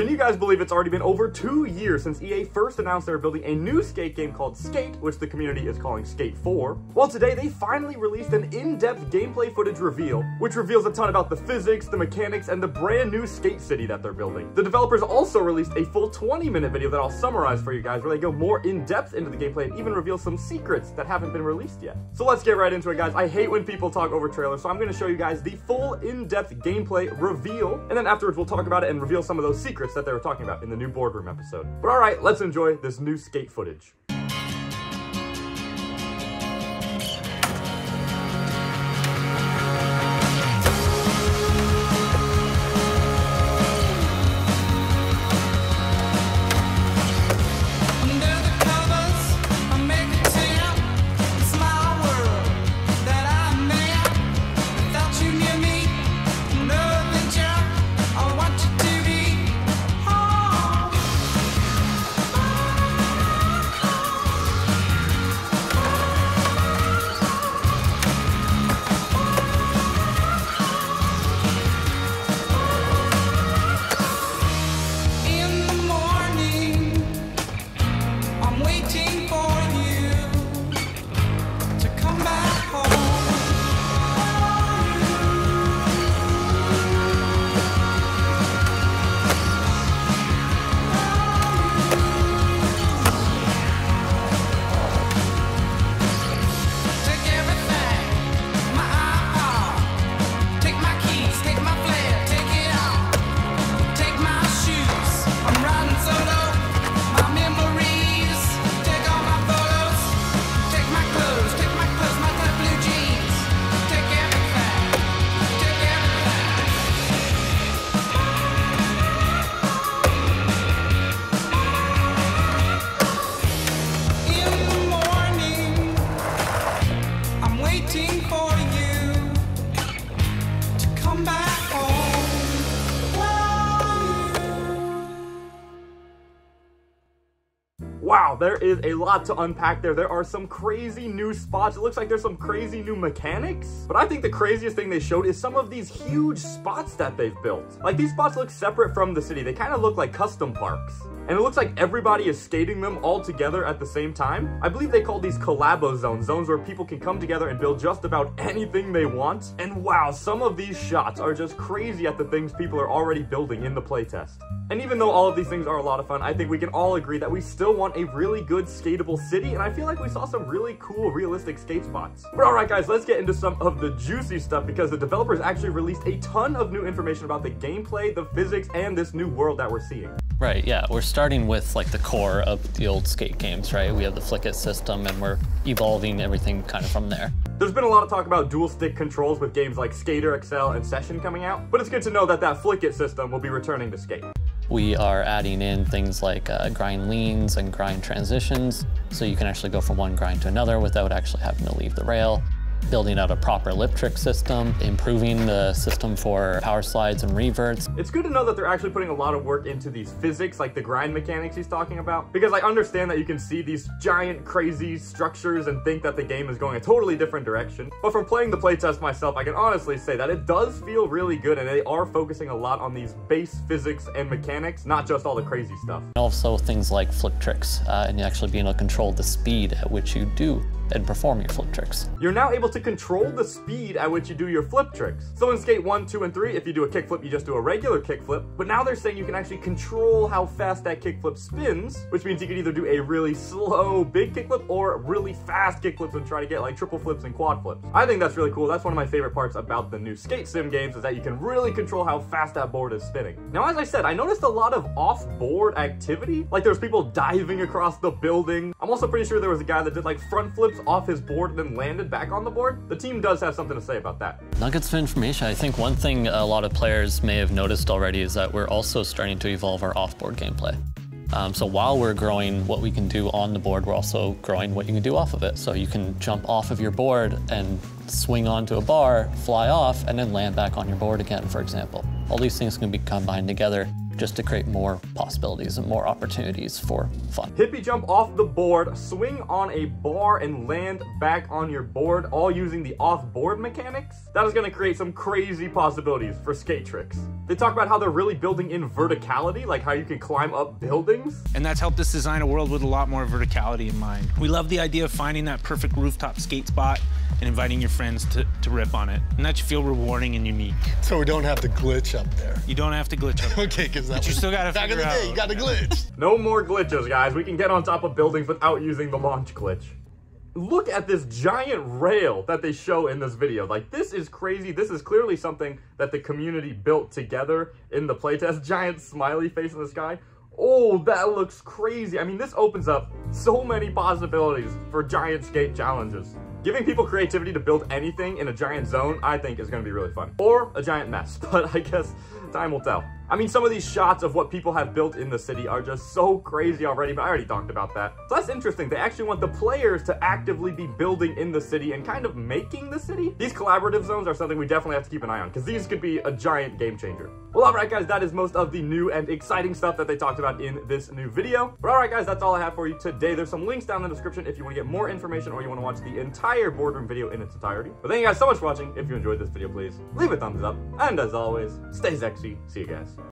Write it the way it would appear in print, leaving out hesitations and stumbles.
Can you guys believe it's already been over 2 years since EA first announced they were building a new skate game called Skate, which the community is calling Skate 4? Well, today they finally released an in-depth gameplay footage reveal, which reveals a ton about the physics, the mechanics, and the brand new skate city that they're building. The developers also released a full 20-minute video that I'll summarize for you guys, where they go more in-depth into the gameplay and even reveal some secrets that haven't been released yet. So let's get right into it, guys. I hate when people talk over trailers, so I'm going to show you guys the full in-depth gameplay reveal, and then afterwards we'll talk about it and reveal some of those secrets that they were talking about in the new boardroom episode. But alright, let's enjoy this new skate footage. Wow, there is a lot to unpack there. There are some crazy new spots. It looks like there's some crazy new mechanics. But I think the craziest thing they showed is some of these huge spots that they've built. Like, these spots look separate from the city. They kind of look like custom parks. And it looks like everybody is skating them all together at the same time. I believe they call these collabo zones, zones where people can come together and build just about anything they want. And wow, some of these shots are just crazy at the things people are already building in the playtest. And even though all of these things are a lot of fun, I think we can all agree that we still want a really good skatable city, and I feel like we saw some really cool realistic skate spots. But alright guys, let's get into some of the juicy stuff, because the developers actually released a ton of new information about the gameplay, the physics, and this new world that we're seeing. Right, yeah, we're starting with like the core of the old skate games, right? We have the Flick It system and we're evolving everything kind of from there. There's been a lot of talk about dual stick controls with games like Skater XL and Session coming out, but it's good to know that that Flick It system will be returning to Skate. We are adding in things like grind leans and grind transitions, so you can actually go from one grind to another without actually having to leave the rail. Building out a proper lip trick system, improving the system for power slides and reverts. It's good to know that they're actually putting a lot of work into these physics, like the grind mechanics he's talking about, because I understand that you can see these giant crazy structures and think that the game is going a totally different direction. But from playing the playtest myself, I can honestly say that it does feel really good, and they are focusing a lot on these base physics and mechanics, not just all the crazy stuff. And also things like flip tricks and actually being able to control the speed at which you do and perform your flip tricks. You're now able to control the speed at which you do your flip tricks. So in Skate 1, 2, and 3, if you do a kickflip, you just do a regular kickflip. But now they're saying you can actually control how fast that kickflip spins, which means you can either do a really slow big kickflip or really fast kickflips and try to get like triple flips and quad flips. I think that's really cool. That's one of my favorite parts about the new skate sim games, is that you can really control how fast that board is spinning. Now, as I said, I noticed a lot of off-board activity. Like, there's people diving across the building. I'm also pretty sure there was a guy that did like front flips off his board and then landed back on the board. The team does have something to say about that. Nuggets of information. I think one thing a lot of players may have noticed already is that we're also starting to evolve our off-board gameplay. So while we're growing what we can do on the board, we're also growing what you can do off of it. So you can jump off of your board and swing onto a bar, fly off, and then land back on your board again, for example. All these things can be combined together just to create more possibilities and more opportunities for fun. Hippie jump off the board, swing on a bar, and land back on your board, all using the off-board mechanics. That is gonna create some crazy possibilities for skate tricks. They talk about how they're really building in verticality, like how you can climb up buildings. And that's helped us design a world with a lot more verticality in mind. We love the idea of finding that perfect rooftop skate spot and inviting your friends to rip on it. And that should feel rewarding and unique. So we don't have to glitch up there. You don't have to glitch up there. Okay, because that you still gotta figure out. Back in the day, you gotta glitch. No more glitches, guys. We can get on top of buildings without using the launch glitch. Look at this giant rail that they show in this video. Like, this is crazy. This is clearly something that the community built together in the playtest. Giant smiley face in the sky. Oh, that looks crazy. I mean, this opens up so many possibilities for giant skate challenges. Giving people creativity to build anything in a giant zone, I think, is going to be really fun. Or a giant mess, but I guess time will tell. I mean, some of these shots of what people have built in the city are just so crazy already, but I already talked about that. So that's interesting. They actually want the players to actively be building in the city and kind of making the city. These collaborative zones are something we definitely have to keep an eye on, because these could be a giant game changer. Well, all right, guys, that is most of the new and exciting stuff that they talked about in this new video. But all right, guys, that's all I have for you today. There's some links down in the description if you want to get more information or you want to watch the entire boardroom video in its entirety. But thank you guys so much for watching. If you enjoyed this video, please leave a thumbs up. And as always, stay sexy. See you guys.